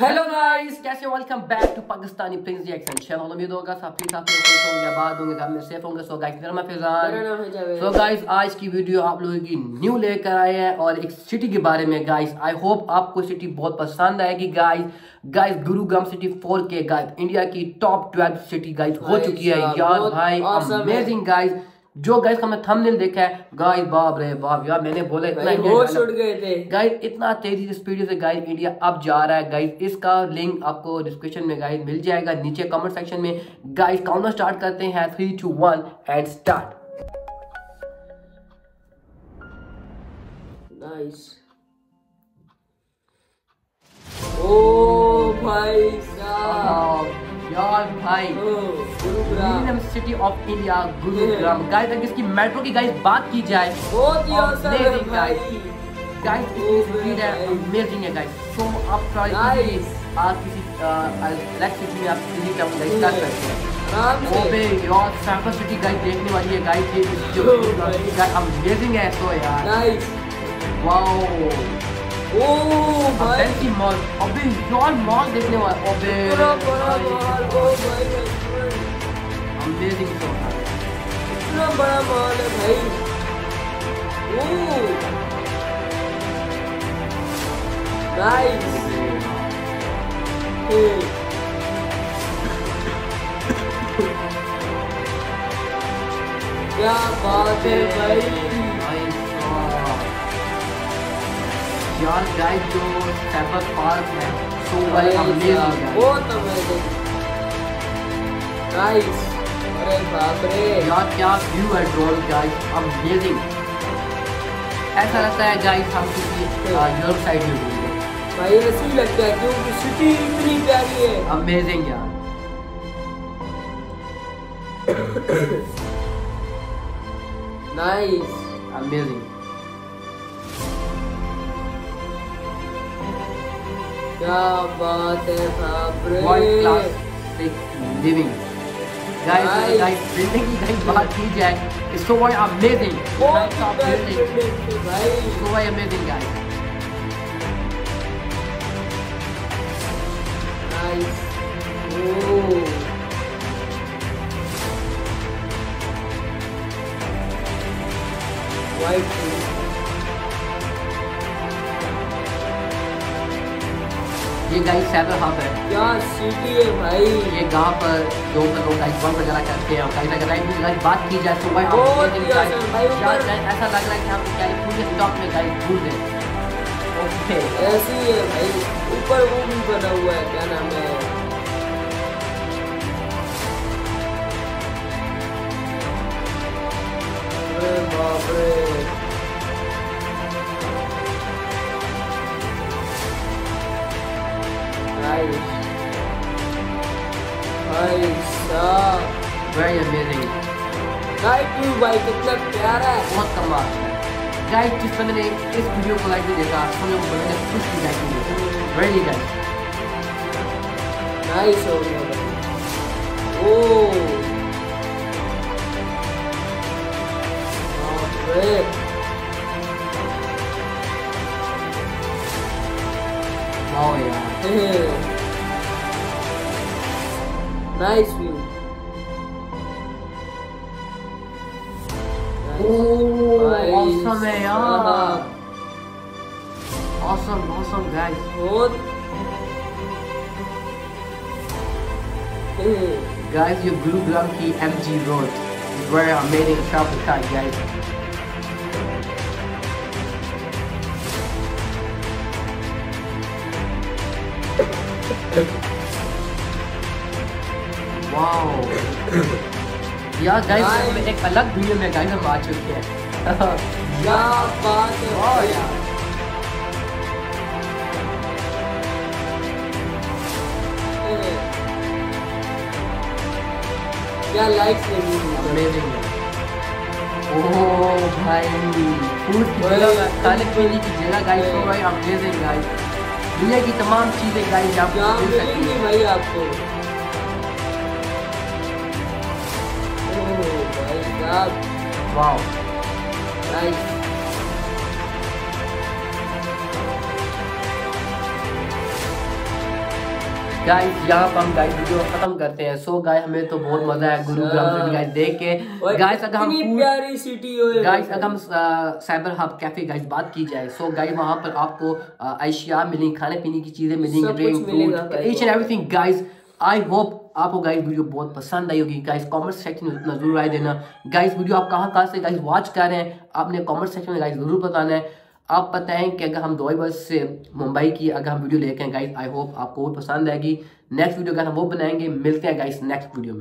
Hello guys, कैसे हो? Welcome back to Pakistani prince reaction channel. उम्मीद होगा सब ठीक ठाक होंगे, आबाद होंगे, घर में सेफ होंगे। सो गाइस, मेरा नाम फैजान। सो गाइस, आज की वीडियो आप लोगों की न्यू लेकर आए हैं और एक सिटी के बारे में। गाइस आई होप आपको सिटी बहुत पसंद आएगी। Guys Gurugram city 4K guys India की टॉप 12 सिटी गाइस हो चुकी है यार। भाई अमेजिंग गाइस, जो गाइस का मैं थंबनेल देखा है गाइस, बाप रे बाप यार, मैंने बोला इतना छूट गए थे गाइस। इतना तेजी स्पीड से गाइस इंडिया अब जा रहा है गाइस। इसका लिंक आपको डिस्क्रिप्शन में गाइस मिल जाएगा, नीचे कमेंट सेक्शन में। गाइस काउंटर स्टार्ट करते हैं, 3 2 1 एंड स्टार्ट। नाइस। ओ भाई साहब यार, भाई Gurugram city of India Gurugram guys. अगर इसकी मेट्रो की गाइस बात की जाए, बहुत ही अमेजिंग गाइस स्पीड है, अमेजिंग है गाइस। सो आप ट्राई आप किसी ब्लैक सिटी में आप दिल्ली का गाइस कर सकते हैं। वो पे यार सैम्पल सिटी गाइस देखने वाली है गाइस, ये जो गाइस अमेजिंग है। सो यार नाइस, वाओ, ओह भाई की मॉल, अबे यार मॉल देखने वाला, अबे पूरा बड़ा मॉल। ओ भाई अमेजिंग, तो इतना बड़ा मॉल है भाई। Oh nice. क्या बात है भाई यार। गाइस जो सैम्पल पार्क है, सो भाई अमेजिंग है, बहुत अमेजिंग गाइस। अरे बाप रे यार, क्या व्यू है ड्रोन गाइस, अमेजिंग। ऐसा लगता है गाइस हम किसी यूरोप साइड में घूम रहे हैं भाई, ऐसे ही लगता है क्योंकि सिटी इतनी प्यारी है, अमेजिंग यार। Nice, amazing. क्या बात है भाई, world class living guys. Guys building की बात की जाए, इसको भाई अमेजिंग भाई, इसको भाई amazing guys. Nice. Oh white, ये गाइस साइबर हब है यार, सिटी है भाई। ये गांव पर जो लोग गाइस बम वगैरह करते हैं, और गाइस अगर गाइस बात की जाए तो भाई ऐसा लग रहा है कि हम कैलिफोर्निया स्टॉक में गाइस घूम रहे हैं। ओके, ऐसी है भाई। ऊपर वो भी बना हुआ है, क्या नाम है, अरे बाप रे, very amazing गाइस। व्यू भाई कितना प्यारा है, बहुत कमाल गाइस। जिस पर मैंने इस वीडियो को लाइक देखा, उसमें मैंने कुछ भी लाइक नहीं, वेरी गाइस नाइस हो गया। ओ वाओ यार, नाइस व्यू। ऑसम है यार, ऑसम ऑसम गाइस, बहुत गाइस। ये गुरुग्राम की MG road very amazing shop था गाइस। यार गाइस एक अलग वीडियो में गाइस हम आ चुके हैं। क्या बात है यार, क्या लाइक्स है, अमेजिंग है। ओह भाई काले पीली की जगह गाइस, तो भाई अमेजिंग गाइस। दुनिया की तमाम चीजें गाइस आपको मिल सकती है भाई, आपको वाओ नाइस। गाइस यहाँ पर हम गाइस वीडियो खत्म करते हैं। सो गाइस हमें तो बहुत मजा आया गुरुग्राम गाइस देख के। गाइस अगर हम प्यारी सिटी हो गाइस, अगर हम साइबर हब कैफे गाइस बात की जाए, सो गाइस वहाँ पर आपको अशिया मिलेंगी, खाने पीने की चीजें मिलेंगी, drink each and everything. Guys I hope आपको गाइस वीडियो बहुत पसंद आई होगी। गाइस कमेंट सेक्शन में इतना जरूर राय देना गाइस वीडियो आप कहाँ से गाइस वॉच कर रहे हैं, आपने कमेंट सेक्शन में गाइस जरूर बताना है। आप बताएं कि अगर हम दुबई बस से मुंबई की अगर हम वीडियो लेके आए गाइस, आई होप आपको बहुत पसंद आएगी। नेक्स्ट वीडियो का हम वो बनाएंगे। मिलते हैं गाइस नेक्स्ट वीडियो में।